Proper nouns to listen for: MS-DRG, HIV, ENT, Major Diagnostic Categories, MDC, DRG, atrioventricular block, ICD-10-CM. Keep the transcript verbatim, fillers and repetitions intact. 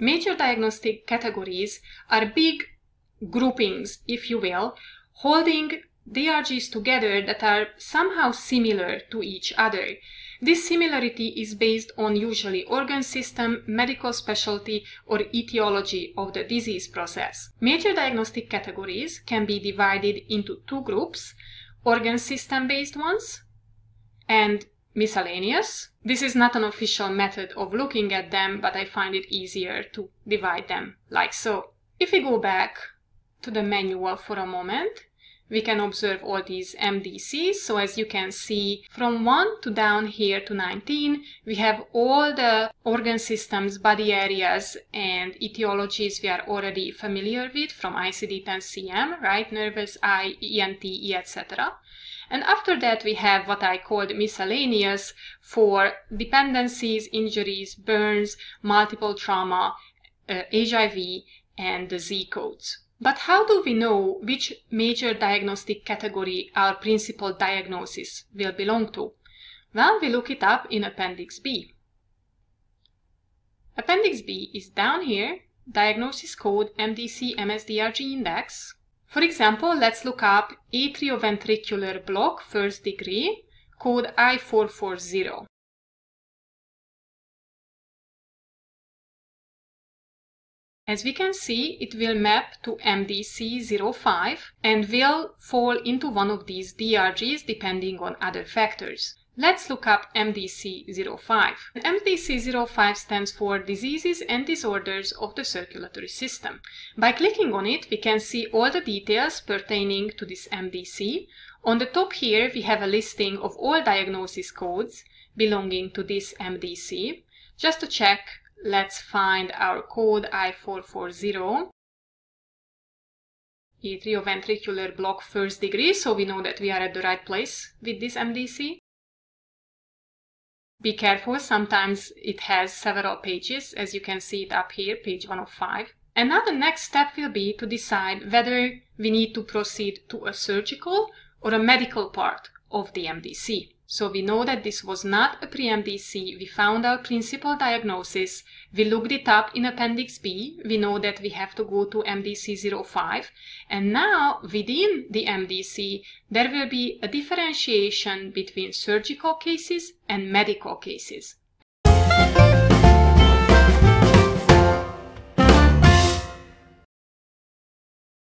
Major diagnostic categories are big groupings, if you will, holding D R Gs together that are somehow similar to each other. This similarity is based on usually organ system, medical specialty, or etiology of the disease process. Major diagnostic categories can be divided into two groups: organ system-based ones and miscellaneous. This is not an official method of looking at them, but I find it easier to divide them like so. If we go back to the manual for a moment, we can observe all these M D Cs. So as you can see, from one to down here to nineteen, we have all the organ systems, body areas, and etiologies we are already familiar with from I C D ten C M, right? Nervous, eye, E N T, et cetera. And after that, we have what I called miscellaneous for dependencies, injuries, burns, multiple trauma, uh, H I V, and the Z codes. But how do we know which major diagnostic category our principal diagnosis will belong to? Well, we look it up in Appendix B. Appendix B is down here, diagnosis code M D C M S D R G index. For example, let's look up atrioventricular block, first degree, code I four forty. As we can see, it will map to M D C zero five and will fall into one of these D R Gs depending on other factors. Let's look up M D C zero five. M D C zero five stands for Diseases and Disorders of the Circulatory System. By clicking on it, we can see all the details pertaining to this M D C. On the top here, we have a listing of all diagnosis codes belonging to this M D C. Just to check, let's find our code I four forty, atrioventricular block first degree, so we know that we are at the right place with this M D C. Be careful, sometimes it has several pages, as you can see it up here, page one oh five. And now the next step will be to decide whether we need to proceed to a surgical or a medical part of the M D C. So we know that this was not a pre-M D C, we found our principal diagnosis, we looked it up in Appendix B, we know that we have to go to M D C zero five, and now within the M D C there will be a differentiation between surgical cases and medical cases.